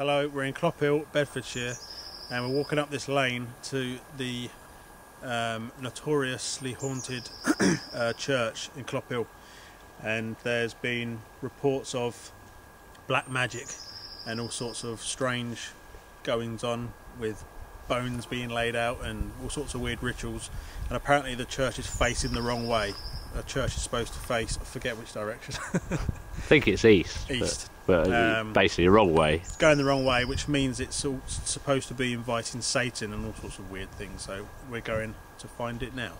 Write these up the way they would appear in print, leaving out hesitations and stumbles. Hello, we're in Clophill, Bedfordshire, and we're walking up this lane to the notoriously haunted church in Clophill, and there's been reports of black magic and all sorts of strange goings on with bones being laid out and all sorts of weird rituals. And apparently the church is facing the wrong way. The church is supposed to face, I forget which direction. I think it's east. East. But basically the wrong way. It's going the wrong way, which means it's all supposed to be inviting Satan and all sorts of weird things, so we're going to find it now.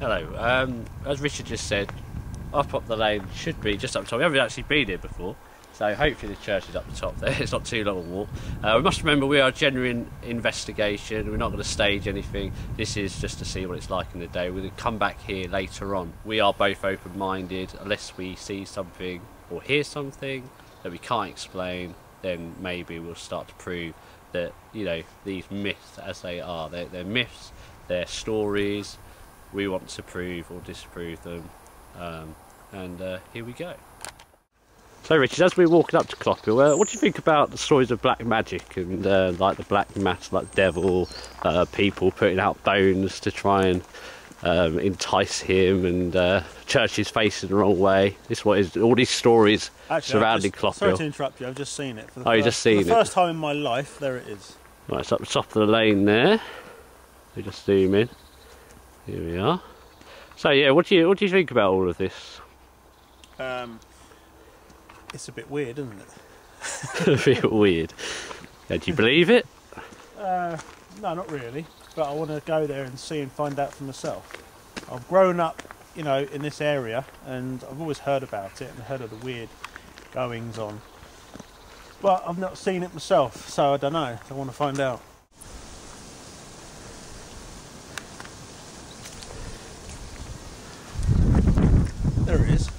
Hello, as Richard just said, up the lane should be just up top. We haven't actually been here before, so hopefully the church is up the top there. It's not too long a walk. We must remember we are a genuine investigation. We're not going to stage anything. This is just to see what it's like in the day. We'll come back here later on. We are both open-minded, unless we see something or hear something that we can't explain, then maybe we'll start to prove that, you know, these myths as they are, they're myths, they're stories. We want to prove or disprove them, and here we go. So Richard, as we're walking up to Clophill, what do you think about the stories of black magic and like the black mass, like the devil, people putting out bones to try and entice him, and churches facing the wrong way? This is what is all these stories surrounding Clophill. Sorry to interrupt you. I've just seen it. Oh, you just seen it. For the first time in my life. There it is. Right, it's up the top of the lane there. We just zoom in. Here we are. So yeah, what do you think about all of this? It's a bit weird, isn't it? A bit weird. Yeah, do you believe it? No, not really. But I want to go there and see and find out for myself. I've grown up, you know, in this area, and I've always heard about it and heard of the weird goings on, but I've not seen it myself, so I don't know. I want to find out. There it is.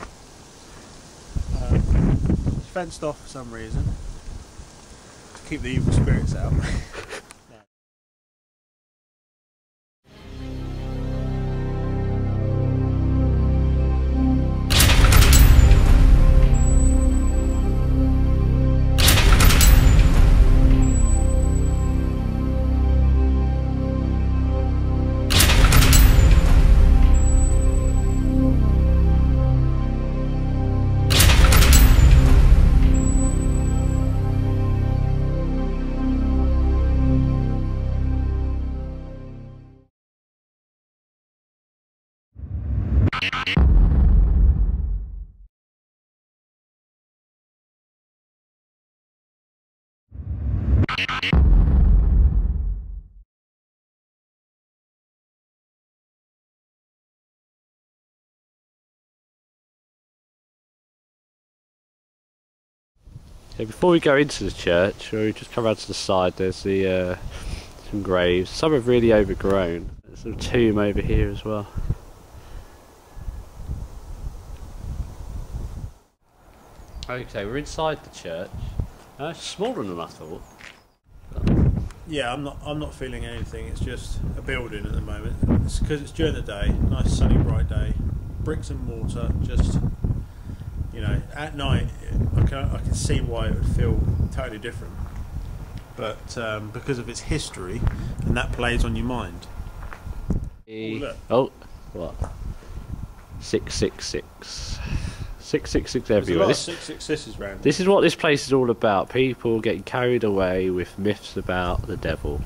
It's fenced off for some reason to keep the evil spirits out. So before we go into the church, we just come around to the side. There's the some graves. Some have really overgrown. There's a tomb over here as well. Okay, we're inside the church. It's smaller than I thought. Yeah, I'm not feeling anything. It's just a building at the moment. It's because it's during the day, nice sunny bright day, bricks and mortar. Just, you know, at night I can see why it would feel totally different, but because of its history, and that plays on your mind. Oh, what? 666. 666 everywhere. There's a lot of 666s round. This is what this place is all about. People getting carried away with myths about the devil.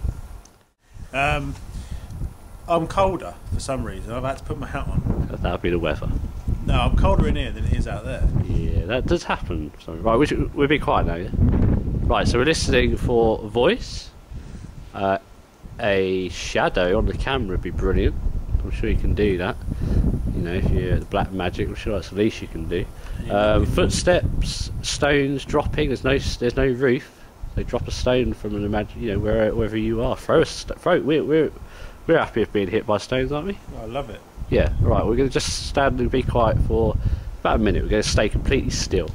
I'm colder for some reason. I've had to put my hat on. That would be the weather. No, I'm colder in here than it is out there. Yeah, that does happen. Sorry. Right, we'll be quiet now. Yeah? Right, so we're listening for a voice. A shadow on the camera would be brilliant. I'm sure you can do that. You know, if you're the black magic, I'm sure that's the least you can do. Footsteps, stones dropping. There's no roof. They drop a stone from an imagine. You know, wherever you are, throw. We're happy with being hit by stones, aren't we? I love it. Yeah. Right. We're going to just stand and be quiet for about a minute. We're going to stay completely still.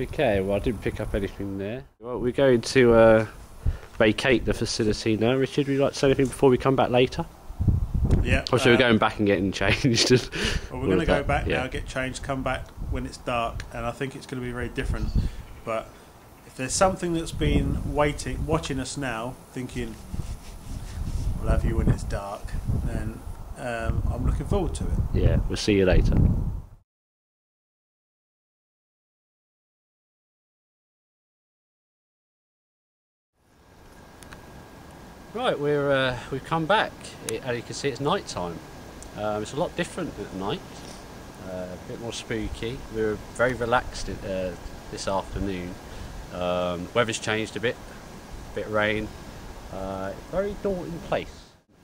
Okay, well I didn't pick up anything there. Well, we're going to vacate the facility now. Richard, would you like to say anything before we come back later? Yeah. Obviously, we're going back and getting changed. Well, we're going to go back now, get changed, come back when it's dark, and I think it's going to be very different. But if there's something that's been watching us now, thinking, we'll have you when it's dark, then I'm looking forward to it. Yeah, we'll see you later. Right, we've come back. As you can see, it's night time. It's a lot different at night, a bit more spooky. We're very relaxed this afternoon. Weather's changed a bit rain. Very daunting place.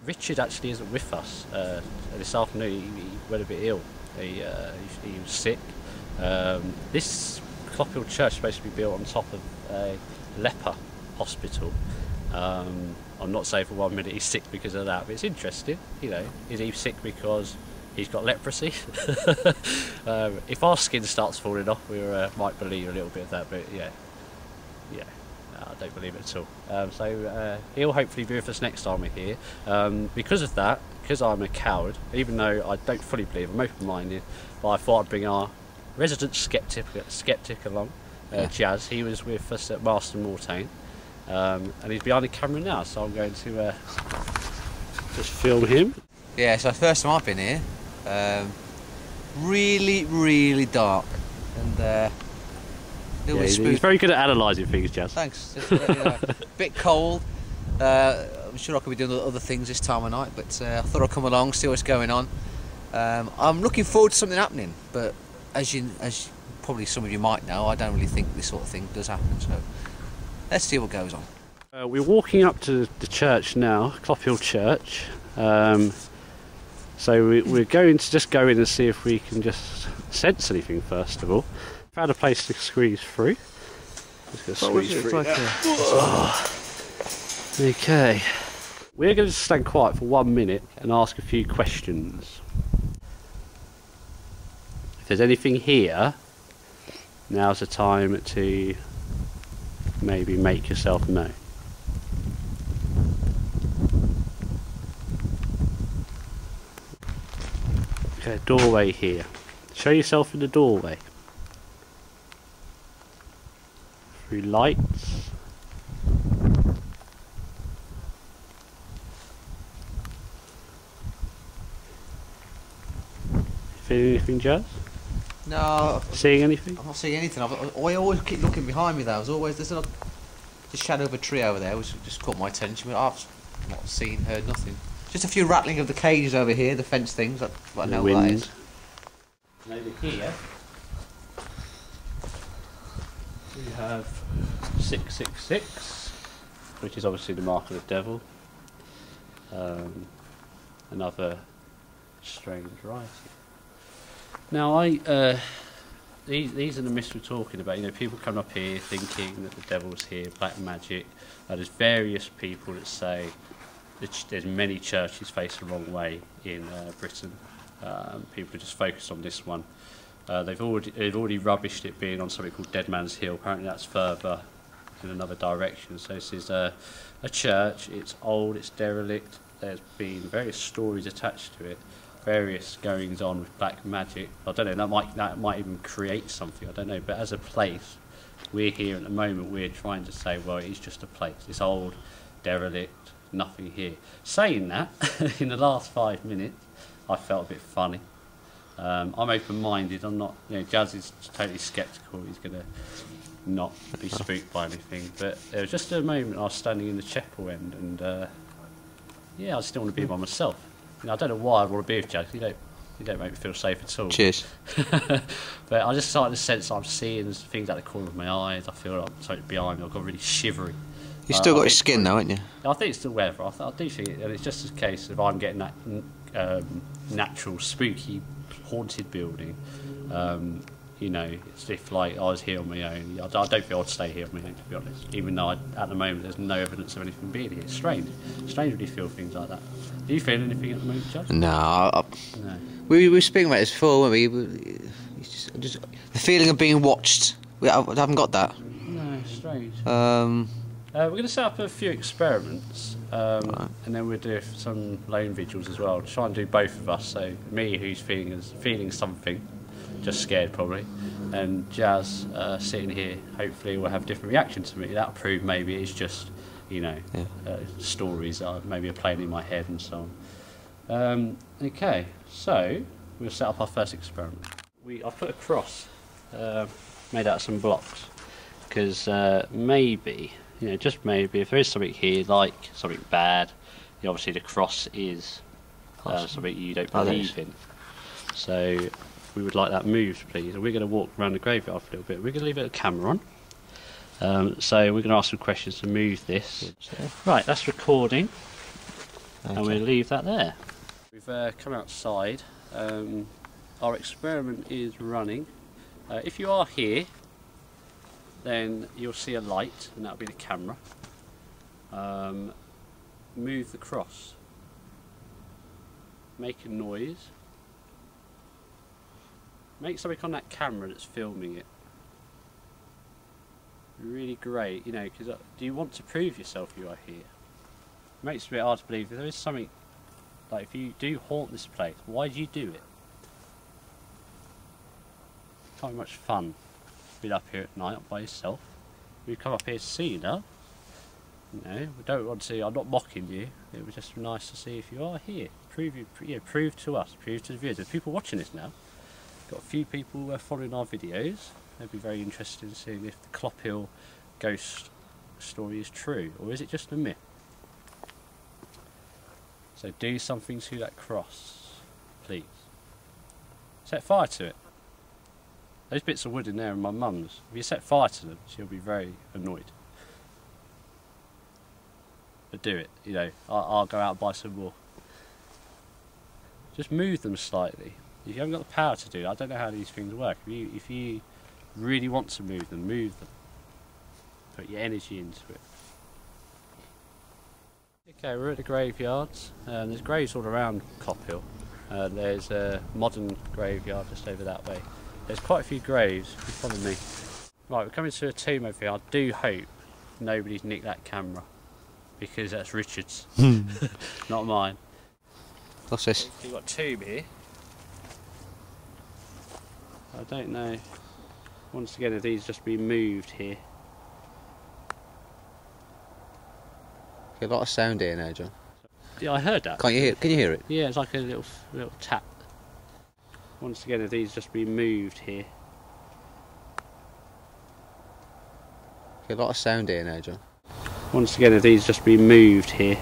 Richard actually isn't with us this afternoon. He went a bit ill. He was sick. This Clophill church is supposed to be built on top of a leper hospital. I'm not saying for 1 minute he's sick because of that, but it's interesting, you know, is he sick because he's got leprosy? If our skin starts falling off, we might believe a little bit of that, but yeah, I don't believe it at all. So he'll hopefully be with us next time we're here. Because of that, because I'm a coward, even though I don't fully believe, I'm open-minded, but I thought I'd bring our resident skeptic along, Jazz. He was with us at Marston Moretaine. And he's behind the camera now, so I'm going to just film him. Yeah, it's the first time I've been here. Really, really dark, and a little bit spooky. He's very good at analysing things, Jazz. Thanks. Just, bit cold. I'm sure I could be doing other things this time of night, but I thought I'd come along, see what's going on. I'm looking forward to something happening, but as probably some of you might know, I don't really think this sort of thing does happen. So. Let's see what goes on. We're walking up to the church now, Clophill Church. So we're going to just go in and see if we can just sense anything first of all. Found a place to squeeze through. Just gonna squeeze through. Like okay. We're going to stand quiet for 1 minute and ask a few questions. If there's anything here, now's the time to maybe make yourself known. Okay, doorway here. Show yourself in the doorway. Through lights. Feeling anything, Jazz? No. Seeing anything? I'm not seeing anything. I always keep looking behind me though. There's a shadow of a tree over there which just caught my attention. I've not seen, heard nothing. Just a few rattling of the cages over here, the fence things. I know what that is. And over here we have 666, which is obviously the mark of the devil. Another strange writing. Now, these are the myths we're talking about. You know, people come up here thinking that the devil's here, black magic. There's various people that say that there's many churches faced the wrong way in Britain. People just focus on this one. They've already rubbished it being on something called Dead Man's Hill. Apparently, that's further in another direction. So this is a church. It's old. It's derelict. There's been various stories attached to it. Various goings on with black magic. I don't know, that might even create something, I don't know, but as a place, we're here at the moment, we're trying to say, well, it's just a place, it's old, derelict, nothing here. Saying that, in the last 5 minutes, I felt a bit funny. I'm open-minded, I'm not, you know, Jazz is totally sceptical, he's going to not be spooked by anything, but there was just a moment I was standing in the chapel end, and yeah, I still want to be by myself. I don't know why I want to be with Jazz. You don't make me feel safe at all. Cheers. But I just started to sense I'm seeing things out of the corner of my eyes. I feel like I'm totally behind me. I've got really shivery. You still got your skin though, haven't you? I think it's the weather. I do think it, and it's just a case of I'm getting that natural, spooky, haunted building. You know, it's if like I was here on my own. I don't think I'd stay here on my own, to be honest. Even though at the moment there's no evidence of anything being here. It's strange. Strangely feel things like that. Do you feel anything at the moment, Judge? No. No. We were speaking about this before, weren't we? It's just the feeling of being watched. I haven't got that. No, strange. We're going to set up a few experiments, right, and then we'll do some lone vigils as well. Try and do both of us. So me, who's feeling something, just scared probably, and Jazz sitting here. Hopefully, will have a different reaction to me. That'll prove maybe it's just, you know, stories that maybe are playing in my head and so on. Okay, so we'll set up our first experiment. I put a cross, made out of some blocks, because maybe, you know, just maybe, if there is something here, like something bad, you know, obviously the cross is something you don't believe in. So we would like that moved, please. And we're going to walk around the graveyard for a little bit. We're going to leave a camera on. So we're going to ask some questions to move this. Right, that's recording. Okay. And we'll leave that there. We've come outside. Our experiment is running. If you are here, then you'll see a light, and that'll be the camera. Move the cross. Make a noise. Make something on that camera that's filming it. Really great, you know, because do you want to prove yourself you are here? It makes it a bit hard to believe that there is something, like if you do haunt this place, why do you do it? Can't be much fun being up here at night up by yourself. We've come up here to see you now. You know, we don't want to. I'm not mocking you. It was just nice to see if you are here. Prove to us. Prove to the viewers. There's people watching this now. Got a few people following our videos. They'd be very interested in seeing if the Clophill ghost story is true, or is it just a myth? So do something to that cross, please. Set fire to it. Those bits of wood in there are my mum's. If you set fire to them, she'll be very annoyed. But do it, you know, I'll go out and buy some more. Just move them slightly. If you haven't got the power to do it, I don't know how these things work. If you really want to move them, move them. Put your energy into it. Okay, we're at the graveyards. There's graves all around Clophill. There's a modern graveyard just over that way. There's quite a few graves, if you follow me. Right, we're coming to a tomb over here. I do hope nobody's nicked that camera, because that's Richard's, not mine. What's this? You've got a tomb here. I don't know, once again, if these just be moved here. There's a lot of sound here now, John. Yeah, I heard that. Can you hear it? Yeah, it's like a little tap. Once again, if these just be moved here. There's a lot of sound here now, John. Once again, if these just be moved here.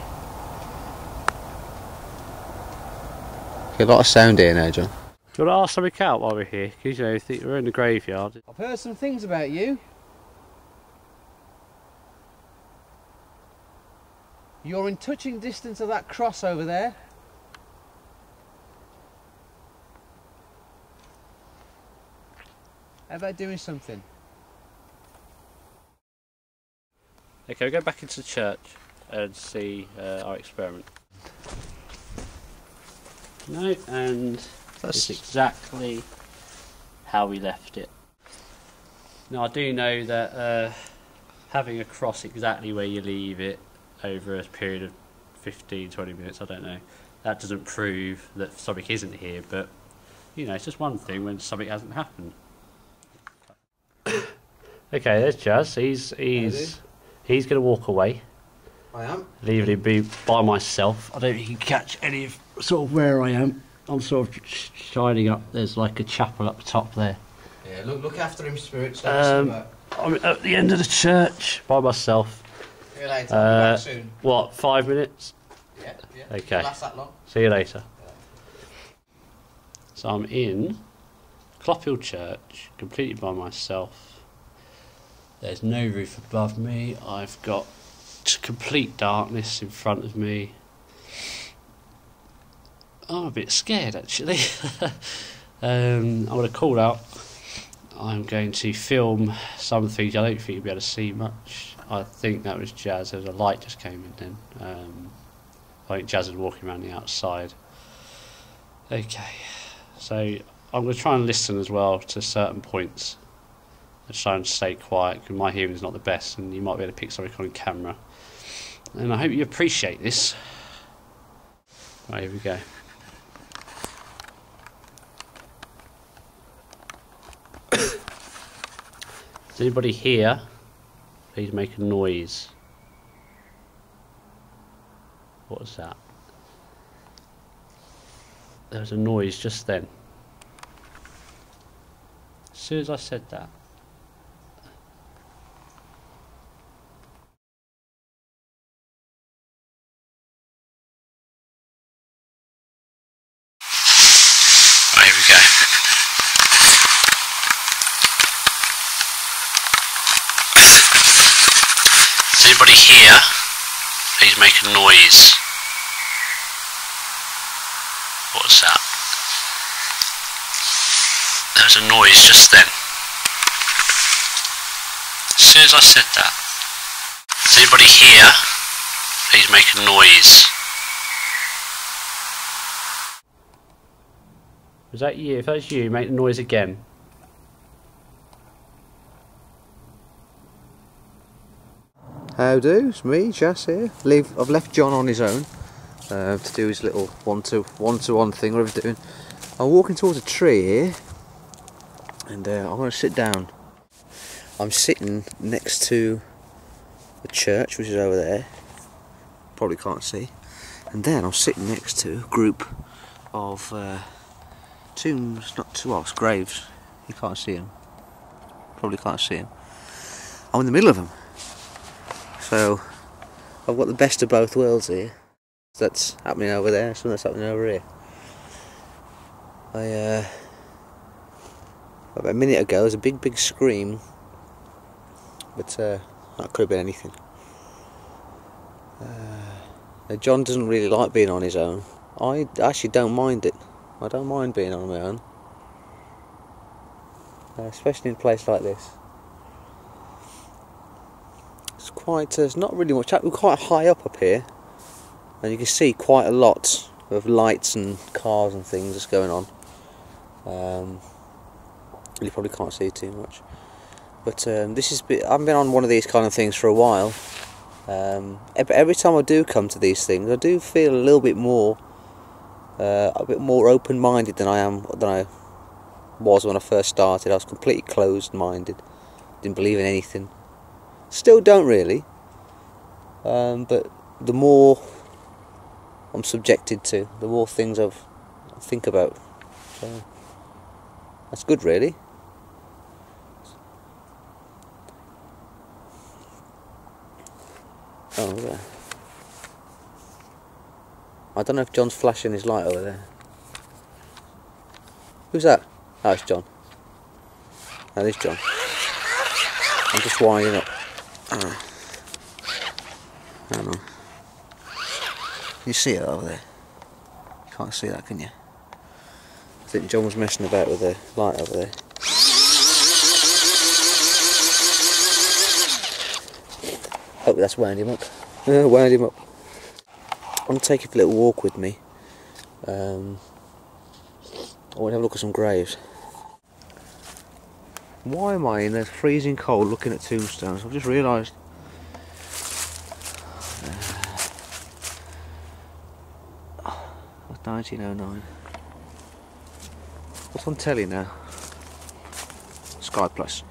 There's a lot of sound here now, John. Do you want to ask something out while we're here? Because, you know, we're in the graveyard. I've heard some things about you. You're in touching distance of that cross over there. How about doing something? Okay, we'll go back into the church and see our experiment. No, and that's exactly how we left it. Now I do know that having a cross exactly where you leave it over a period of 15-20 minutes, I don't know, that doesn't prove that something isn't here, but you know, it's just one thing when something hasn't happened. Okay, there's Jazz. He's going to walk away. I am. Leaving me by myself. I don't think you can catch any of sort of where I am. I'm sort of shining up. There's like a chapel up top there. Yeah, look after him, spirits. I'm at the end of the church by myself. See you later. Back soon. What, 5 minutes? Yeah. Okay. Last that long. See you later. Yeah. So I'm in Clophill Church, completely by myself. There's no roof above me. I've got complete darkness in front of me. I'm a bit scared actually. I'm going to call out. I'm going to film some things. I don't think you'll be able to see much. I think that was Jazz. There was a light just came in then. I think Jazz is walking around the outside. Okay, so I'm going to try and listen as well to certain points I just try and stay quiet because my hearing is not the best, and you might be able to pick something on camera. And I hope you appreciate this. Right, here we go. Is anybody here? Please make a noise. What was that? There was a noise just then. As soon as I said that. Noise. What was that? There was a noise just then. As soon as I said that. Is anybody here? Please make a noise. Was that you? If that's you, make the noise again. Howdo, it's me, Jazz here. I've left John on his own to do his little one-to-one thing, whatever he's doing. I'm walking towards a tree here, and I'm going to sit down. I'm sitting next to the church, which is over there. Probably can't see. And then I'm sitting next to a group of tombs, not too well, graves. You can't see them. Probably can't see them. I'm in the middle of them. So I've got the best of both worlds here. That's happening over there, something that's happening over here. About a minute ago there was a big scream, but that could have been anything. John doesn't really like being on his own. I actually don't mind it. I don't mind being on my own, especially in a place like this. It's quite, there's not really much, we're quite high up here, and you can see quite a lot of lights and cars and things that's going on. You probably can't see too much, but this is, I've been on one of these kind of things for a while. Every time I do come to these things, I do feel a bit more open-minded than I was when I first started. I was completely closed-minded, didn't believe in anything. Still don't really, but the more I'm subjected to, the more things I think about, so that's good really. Oh, look at that. I don't know if John's flashing his light over there. Who's that? Oh, it's John. That is John. I'm just winding up. Hang on. You see it over there? You can't see that, can you? I think John was messing about with the light over there. Hopefully that's wound him up. Yeah, wound him up. I'm going to take a little walk with me. I want to have a look at some graves. Why am I in the freezing cold looking at tombstones? I've just realised. That's 1909. What's on telly now? Sky Plus.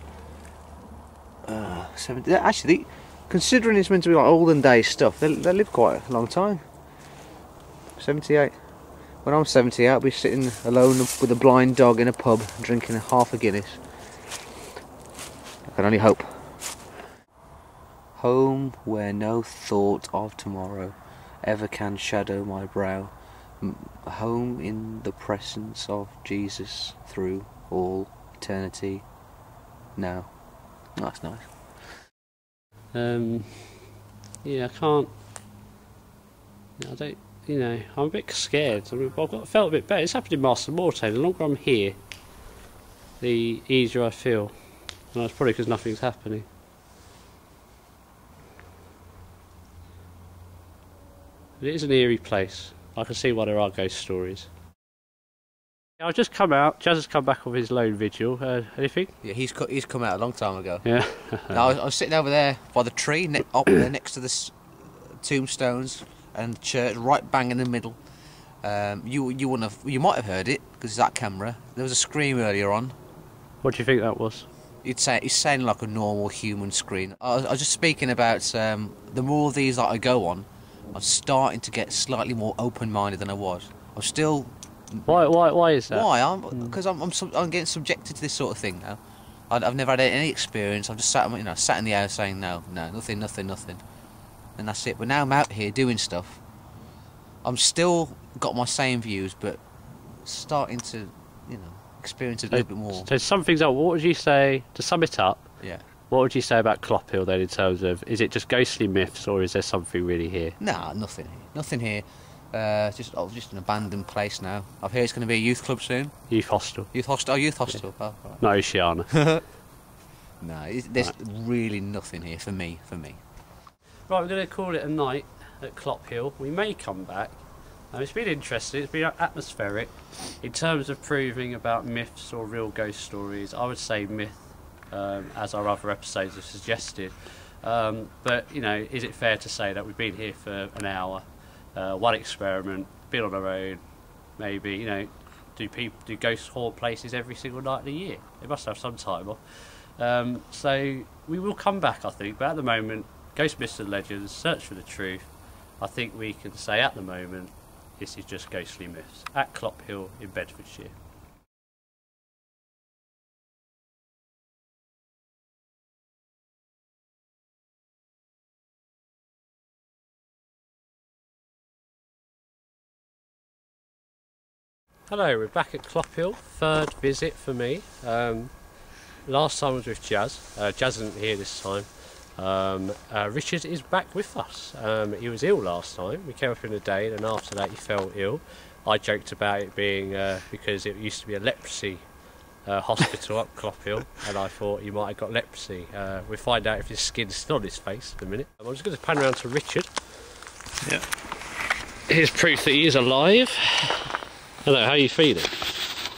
Actually, considering it's meant to be like olden day stuff, they live quite a long time. 78. When I'm 78, I'll be sitting alone with a blind dog in a pub, drinking half a Guinness. I can only hope. Home where no thought of tomorrow ever can shadow my brow. Home in the presence of Jesus through all eternity now. Oh, that's nice. Yeah, I can't. I don't. You know, I'm a bit scared. I felt a bit better. It's happened in Marston Moretaine. The longer I'm here, the easier I feel. No, it's probably because nothing's happening. But it is an eerie place. I can see why there are ghost stories. I've just come out. Jazz has come back off his lone vigil. Anything? Yeah, he's come out a long time ago. Yeah. I was sitting over there by the tree, up there next to the tombstones and the church, right bang in the middle. You might have heard it because it's that camera. There was a scream earlier on. What do you think that was? It's sounding like a normal human scream. I was just speaking about the more of these that I go on, I'm starting to get slightly more open-minded than I was. I'm still. Why is that? Why? Because I'm getting subjected to this sort of thing now. I've never had any experience. I've just sat in the house saying no, nothing, and that's it. But now I'm out here doing stuff. I'm still got my same views, but starting to experience it a little bit more. So some things are. What would you say to sum it up? Yeah. What would you say about Clophill then, in terms of, is it just ghostly myths or is there something really here? Nah, nothing here. Just an abandoned place now. I've heard it's going to be a youth club soon. Youth hostel. Youth hostel. Yeah. Oh, right. No, Shiana. There's really nothing here for me. Right, we're going to call it a night at Clophill. We may come back. It's been interesting. It's been atmospheric. In terms of proving about myths or real ghost stories, I would say myth, as our other episodes have suggested. But, is it fair to say that we've been here for an hour? One experiment, been on our own, maybe, do ghosts haunt places every single night of the year? They must have some time off. So we will come back, I think, but at the moment, Ghost Myths and Legends, search for the truth. I think we can say at the moment, this is just ghostly myths at Clophill in Bedfordshire. Hello, we're back at Clophill, third visit for me. Last time I was with Jazz. Jazz isn't here this time. Richard is back with us. He was ill last time. We came up in a day and after that he fell ill. I joked about it being because it used to be a leprosy hospital up Clophill, and I thought he might have got leprosy. We'll find out if his skin's still on his face in a minute. I'm just going to pan around to Richard. Yeah. Here's proof that he is alive. Hello, how are you feeling?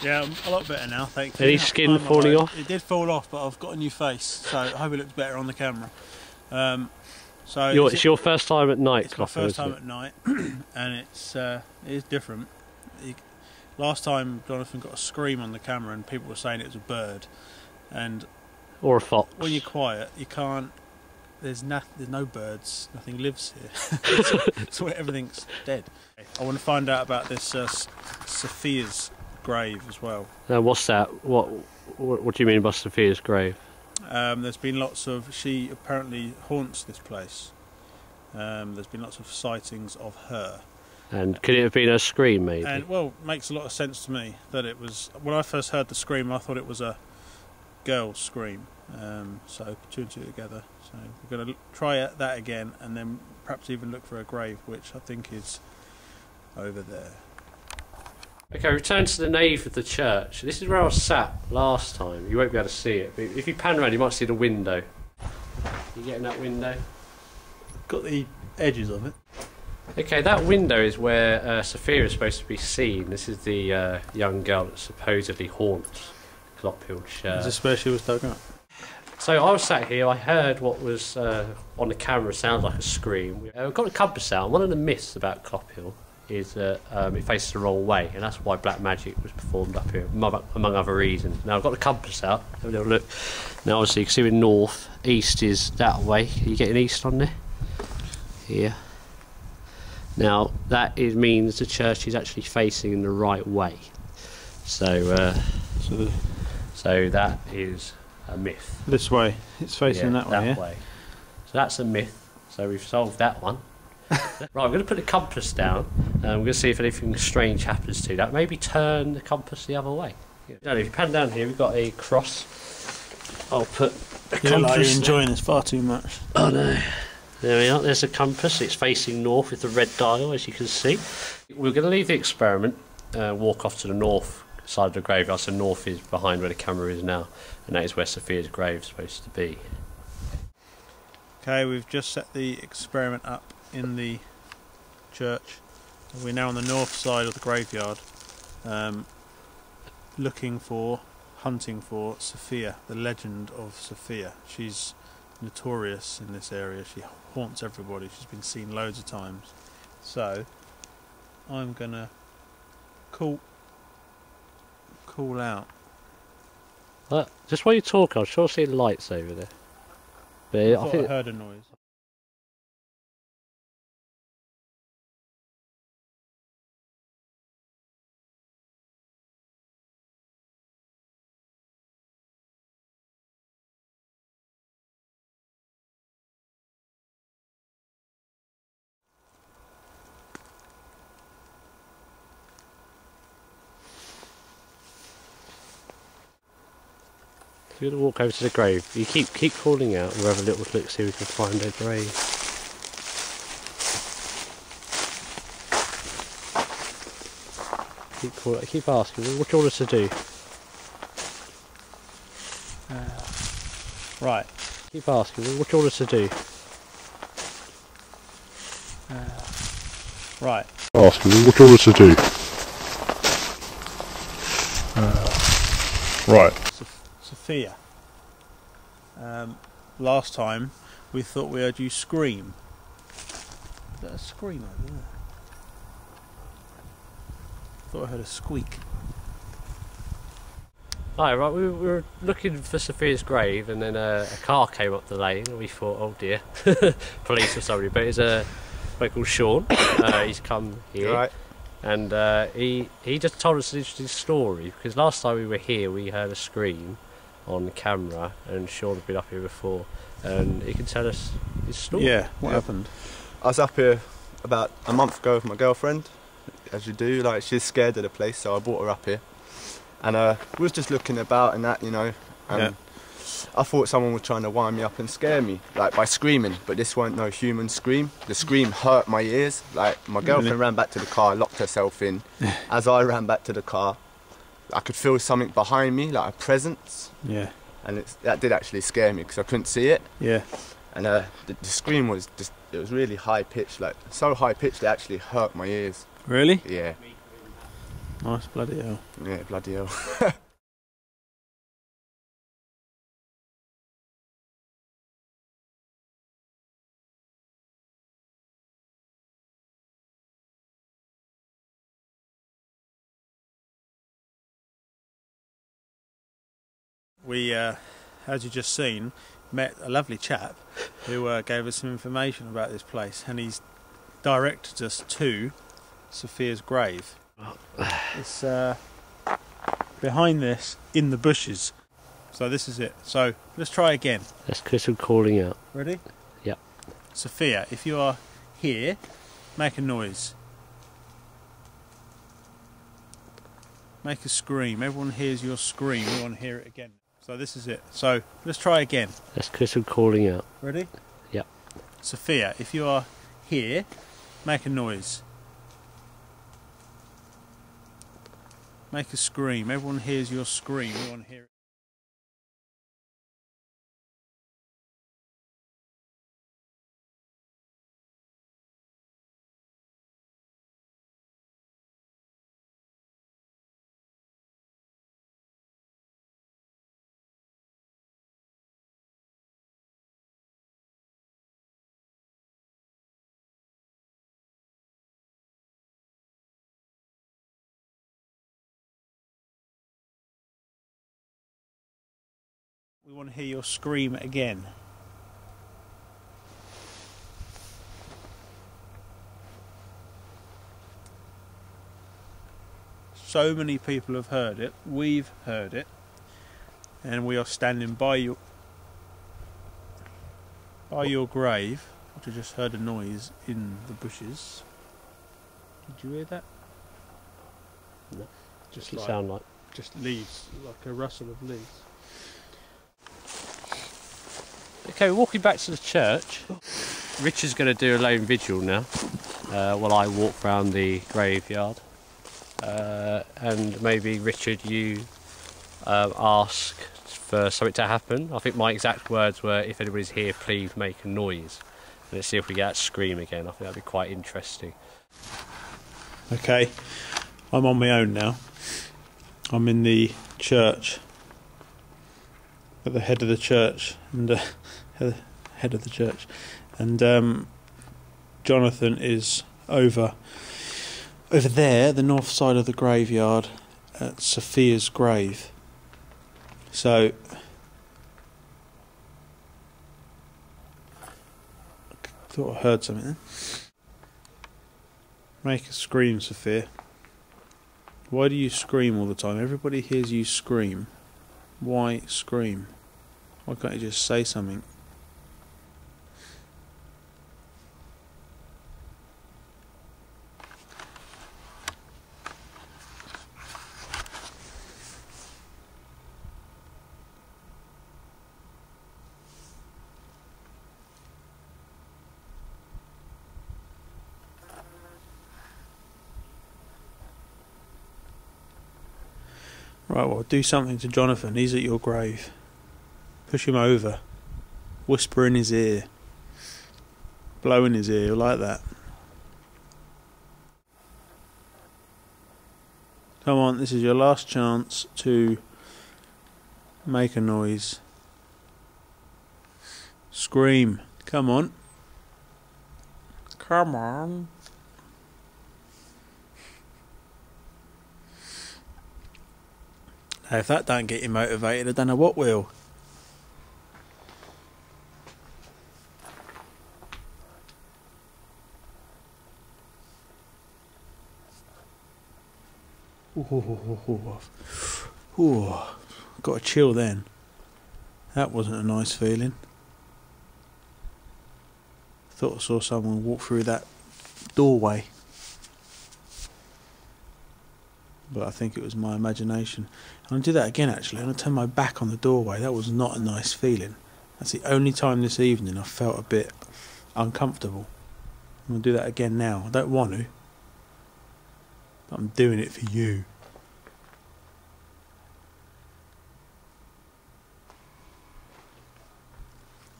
Yeah, I'm a lot better now, thank you. Any skin falling off? It did fall off, but I've got a new face, so I hope it looks better on the camera. So it's your first time at night, Clophill? It's my first time at night, and it is different. Last time, Jonathan got a scream on the camera, and people were saying it was a bird, or a fox. When you're quiet, you can't. There's no birds, nothing lives here. So everything's dead. I want to find out about this Sophia's grave as well. Now, what's that? What do you mean by Sophia's grave? There's been lots of... She apparently haunts this place. There's been lots of sightings of her. And could it have been a scream, maybe? Well, it makes a lot of sense to me that it was... When I first heard the scream, I thought it was a girl's scream. So two and two together. So we're going to try that again, and then perhaps even look for a grave, which I think is over there. Okay, return to the nave of the church. This is where I sat last time. You won't be able to see it, but if you pan around, you might see the window. You getting that window? Got the edges of it. Okay, that window is where Sophia is supposed to be seen. This is the young girl that supposedly haunts Clophill Church. Is this where she was dug up? So I was sat here, I heard what was on the camera sounds like a scream. We've got a compass sound. One of the myths about Clophill is that it faces the wrong way, and that's why black magic was performed up here, among other reasons. Now I've got the compass out, have a little look. Now obviously you can see we're north, east is that way. Are you getting east on there? Yeah. Now that means the church is actually facing in the right way. So, so that is a myth. This way, it's facing that way. So that's a myth, so we've solved that one. Right, we're going to put the compass down and we're going to see if anything strange happens to that. Maybe turn the compass the other way. Now, if you pan down here, we've got a cross. I'll put the compass. Like you're enjoying this far too much. Oh no. There we are, there's the compass. It's facing north with the red dial, as you can see. We're going to leave the experiment, walk off to the north side of the graveyard. So north is behind where the camera is now, and that is where Sophia's grave is supposed to be. Okay, we've just set the experiment up in the church. We're now on the north side of the graveyard. looking for, hunting for Sophia, the legend of Sophia. She's notorious in this area. She haunts everybody. She's been seen loads of times. So I'm gonna call out. Just while you talk, I'm sure I see lights over there. But I think I heard a noise. We're going to walk over to the grave. You keep calling out. We'll have a little look, see if we can find a grave. Keep asking. What do you want us to do? Right. Keep asking. What do you want us to do? Right. Asking. What do you want us to do? Right. Sophia. Last time we thought we heard you scream. Is that a scream over there? I thought I heard a squeak. Right, we were looking for Sophia's grave, and then a car came up the lane, and we thought, oh dear, police or somebody. But it's a guy called Sean. He's come here. Right. And he just told us an interesting story, because last time we were here we heard a scream on camera, and Sean had been up here before, and he can tell us his story. Yeah, what happened? I was up here about a month ago with my girlfriend, as you do. Like, she's scared of the place, so I brought her up here, and we was just looking about and that, you know. I thought someone was trying to wind me up and scare me, like by screaming, but this weren't no human scream. The scream hurt my ears. Like, my girlfriend ran back to the car, locked herself in. As I ran back to the car, I could feel something behind me, like a presence. Yeah. And that did actually scare me, because I couldn't see it. Yeah. And the scream was just, it was really high pitched, like so high pitched it actually hurt my ears. Really? Yeah. Nice, bloody hell. Yeah, bloody hell. We, as you just seen, met a lovely chap who gave us some information about this place, and he's directed us to Sophia's grave. It's behind this, in the bushes. So this is it. So let's try again. That's Crystal calling out. Ready? Yep. Sophia, if you are here, make a noise. Make a scream. Everyone hears your scream. We want to hear it again. So this is it. So let's try again. That's Crystal calling out. Ready? Yep. Sophia, if you are here, make a noise. Make a scream. Everyone hears your scream. We want to hear it. We want to hear your scream again. So many people have heard it. We've heard it, and we are standing by your grave. I just heard a noise in the bushes. Did you hear that? No. Just like, sound like just leaves, like a rustle of leaves. Okay, we're walking back to the church. Richard's going to do a lone vigil now, while I walk round the graveyard. And maybe, Richard, you ask for something to happen. I think my exact words were, if anybody's here, please make a noise. Let's see if we get that scream again. I think that'd be quite interesting. Okay, I'm on my own now. I'm in the church, at the head of the church, and Jonathan is over there, the north side of the graveyard, at Sophia's grave. So I thought I heard something there. Make a scream, Sophia. Why do you scream all the time? Everybody hears you scream. Why scream? Why can't you just say something? Right, well, do something to Jonathan. He's at your grave. Push him over. Whisper in his ear. Blow in his ear, like that. Come on, this is your last chance to make a noise. Scream. Come on. Come on. Now, if that don't get you motivated, I don't know what will. Ooh, got a chill then. That wasn't a nice feeling. Thought I saw someone walk through that doorway, but I think it was my imagination. I'm going to do that again, actually. I'm going to turn my back on the doorway. That was not a nice feeling. That's the only time this evening I felt a bit uncomfortable. I'm going to do that again now. I don't want to, but I'm doing it for you.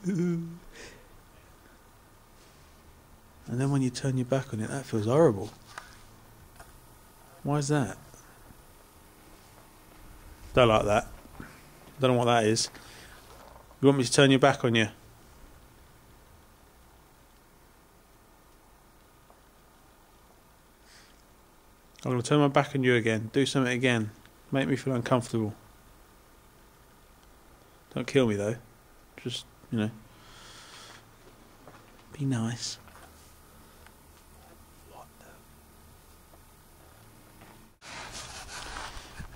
And then when you turn your back on it, that feels horrible. Why is that? Don't like that. Don't know what that is. You want me to turn your back on you? I'm going to turn my back on you again. Do something again. Make me feel uncomfortable. Don't kill me though. Just, you know, be nice.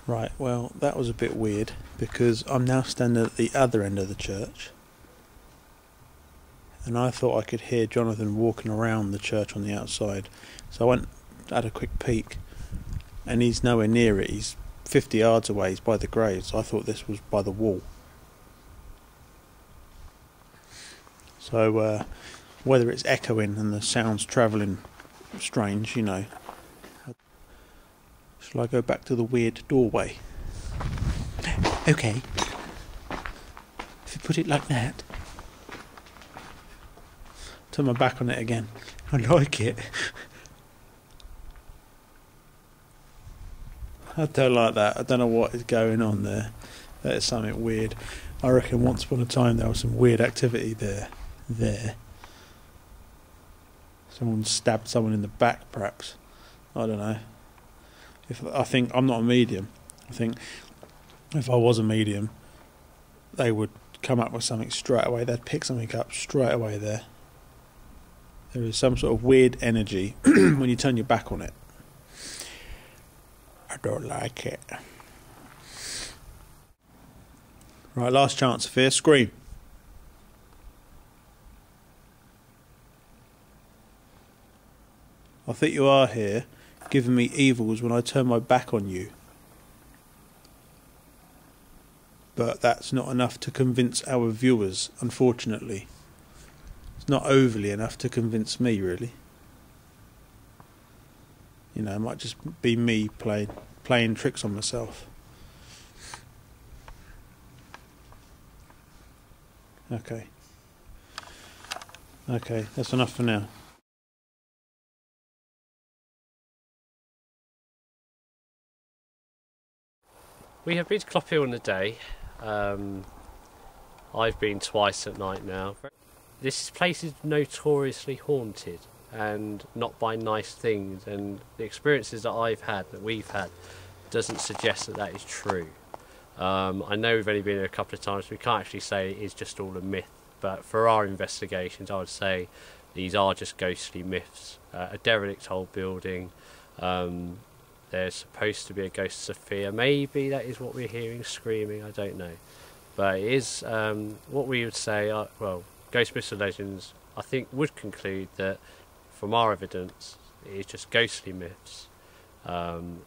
Right, well, that was a bit weird because I'm now standing at the other end of the church, and I thought I could hear Jonathan walking around the church on the outside. So I went, had a quick peek, and he's nowhere near it. He's 50 yards away. He's by the grave. So I thought this was by the wall. So whether it's echoing and the sound's travelling strange, you know. Shall I go back to the weird doorway? Okay. If you put it like that. Turn my back on it again. I like it. I don't like that. I don't know what is going on there. That is something weird. I reckon once upon a time there was some weird activity there. Someone stabbed someone in the back, perhaps. I don't know. I think I'm not a medium. I think if I was a medium, they would come up with something straight away. They'd pick something up straight away there. There is some sort of weird energy when you turn your back on it. I don't like it. Right, last chance, Sophia. Scream. I think you are here, giving me evils when I turn my back on you. But that's not enough to convince our viewers, unfortunately. It's not overly enough to convince me, really. You know, it might just be me playing tricks on myself. Okay. Okay, that's enough for now. We have been to Clophill in the day. I've been twice at night now. This place is notoriously haunted and not by nice things, and the experiences that I've had, that we've had, doesn't suggest that that is true. I know we've only been here a couple of times, so we can't actually say it is just all a myth, but for our investigations I would say these are just ghostly myths. A derelict old building, there's supposed to be a ghost Sophia, maybe that is what we're hearing screaming, I don't know. But it is what we would say, well, GhostMyths and Legends I think would conclude that from our evidence it is just ghostly myths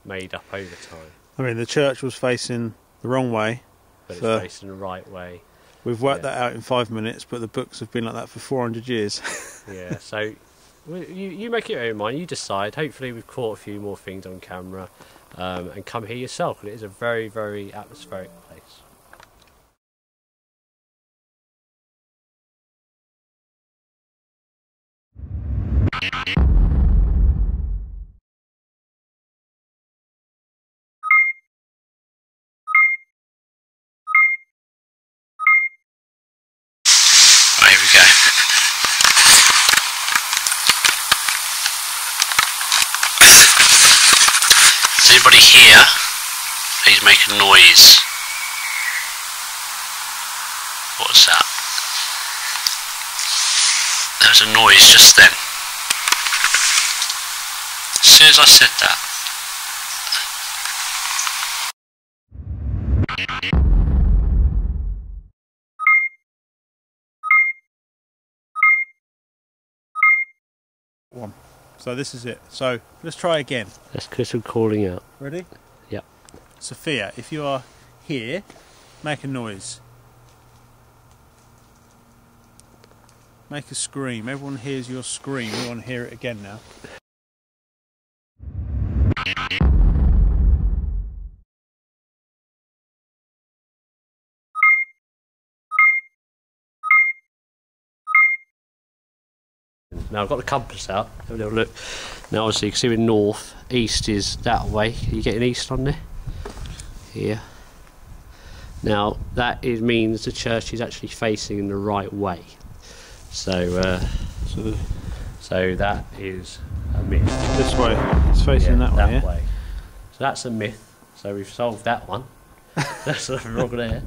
made up over time. I mean, the church was facing the wrong way. But it's facing the right way. We've worked that out in 5 minutes, but the books have been like that for 400 years. Yeah, so you make your own mind, you decide. Hopefully we've caught a few more things on camera, and come here yourself. And it is a very, very atmospheric place. Anybody here? Please make a noise. What's that? There was a noise just then. As soon as I said that. One. So this is it. So let's try again. Let's get some calling out. Ready? Yep. Sophia, if you are here, make a noise. Make a scream. Everyone hears your scream. We want to hear it again now. Now I've got the compass out, have a little look. Now obviously you can see we're north, east is that way. Are you getting east on there? Here. Now that is, means the church is actually facing in the right way. So so that is a myth. This way, it's facing that way. So that's a myth, so we've solved that one. That's the wrong there.